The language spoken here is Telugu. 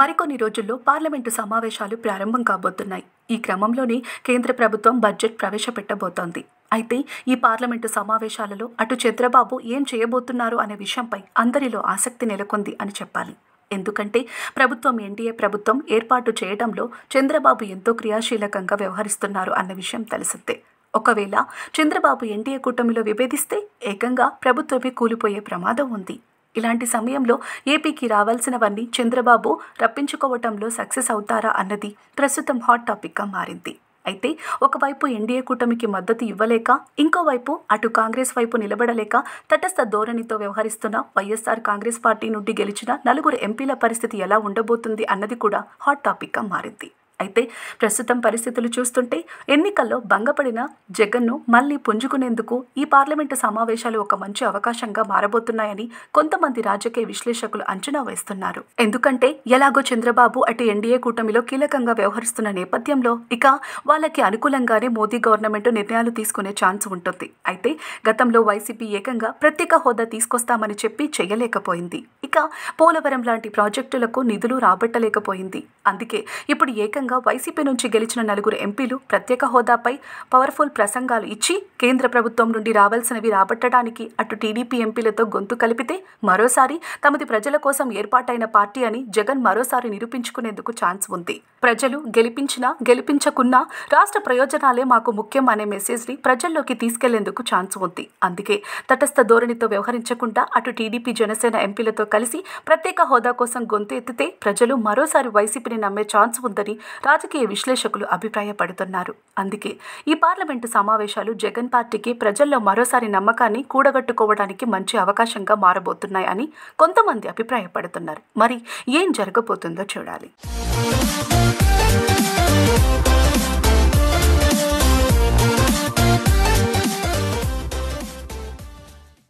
మరికొన్ని రోజుల్లో పార్లమెంటు సమావేశాలు ప్రారంభం కాబోతున్నాయి. ఈ క్రమంలోనే కేంద్ర ప్రభుత్వం బడ్జెట్ ప్రవేశపెట్టబోతోంది. అయితే ఈ పార్లమెంటు సమావేశాలలో అటు చంద్రబాబు ఏం చేయబోతున్నారు అనే విషయంపై అందరిలో ఆసక్తి నెలకొంది అని చెప్పాలి. ఎందుకంటే ఎన్డీఏ ప్రభుత్వం ఏర్పాటు చేయడంలో చంద్రబాబు ఎంతో క్రియాశీలకంగా వ్యవహరిస్తున్నారు అన్న విషయం తెలిసిందే. ఒకవేళ చంద్రబాబు ఎన్డీఏ కూటమిలో విభేదిస్తే ఏకంగా ప్రభుత్వమే కూలిపోయే ప్రమాదం ఉంది. ఇలాంటి సమయంలో ఏపీకి రావాల్సినవన్నీ చంద్రబాబు రప్పించుకోవటంలో సక్సెస్ అవుతారా అన్నది ప్రస్తుతం హాట్ టాపిక్గా మారింది. అయితే ఒకవైపు ఎన్డీఏ కూటమికి మద్దతు ఇవ్వలేక, ఇంకోవైపు అటు కాంగ్రెస్ వైపు నిలబడలేక తటస్థ ధోరణితో వ్యవహరిస్తున్న వైఎస్ఆర్ కాంగ్రెస్ పార్టీ నుండి గెలిచిన నలుగురు ఎంపీల పరిస్థితి ఎలా ఉండబోతుంది అన్నది కూడా హాట్ టాపిక్గా మారింది. అయితే ప్రస్తుతం పరిస్థితులు చూస్తుంటే ఎన్నికల్లో భంగపడిన జగన్ను మళ్లీ పుంజుకునేందుకు ఈ పార్లమెంటు సమావేశాలు ఒక మంచి అవకాశంగా మారబోతున్నాయని కొంతమంది రాజకీయ విశ్లేషకులు అంచనా వేస్తున్నారు. ఎందుకంటే ఎలాగో చంద్రబాబు అటు ఎన్డీఏ కూటమిలో కీలకంగా వ్యవహరిస్తున్న నేపథ్యంలో ఇక వాళ్ళకి అనుకూలంగానే మోదీ గవర్నమెంట్ నిర్ణయాలు తీసుకునే ఛాన్స్ ఉంటుంది. అయితే గతంలో వైసీపీ ఏకంగా ప్రత్యేక హోదా తీసుకొస్తామని చెప్పి చేయలేకపోయింది. ఇక పోలవరం లాంటి ప్రాజెక్టులకు నిధులు రాబట్టలేకపోయింది. అందుకే ఇప్పుడు ఏకంగా వైసీపీ నుంచి గెలిచిన నలుగురు ఎంపీలు ప్రత్యేక హోదాపై పవర్ఫుల్ ప్రసంగాలు ఇచ్చి కేంద్ర ప్రభుత్వం నుండి రావాల్సినవి రాబట్టడానికి అటు టీడీపీ ఎంపీలతో గొంతు కలిపితే మరోసారి తమది ప్రజల కోసం ఏర్పాటైన పార్టీ అని జగన్ మరోసారి నిరూపించుకునేందుకు ఛాన్స్ ఉంది. ప్రజలు గెలిపించినా గెలిపించకున్నా రాష్ట్ర ప్రయోజనాలే మాకు ముఖ్యం అనే మెసేజ్ని ప్రజల్లోకి తీసుకెళ్లేందుకు ఛాన్స్ ఉంది. అందుకే తటస్థ ధోరణితో వ్యవహరించకుండా అటు టీడీపీ జనసేన ఎంపీలతో కలిసి ప్రత్యేక హోదా కోసం గొంతు ఎత్తితే ప్రజలు మరోసారి వైసీపీని నమ్మే ఛాన్స్ ఉందని రాజకీయ విశ్లేషకులు అభిప్రాయపడుతున్నారు. అందుకే ఈ పార్లమెంటు సమావేశాలు జగన్ పార్టీకి ప్రజల్లో మరోసారి నమ్మకాన్ని కూడగట్టుకోవడానికి మంచి అవకాశంగా మారబోతున్నాయని కొంతమంది అభిప్రాయపడుతున్నారు. మరి ఏం జరగబోతుందో చూడాలి.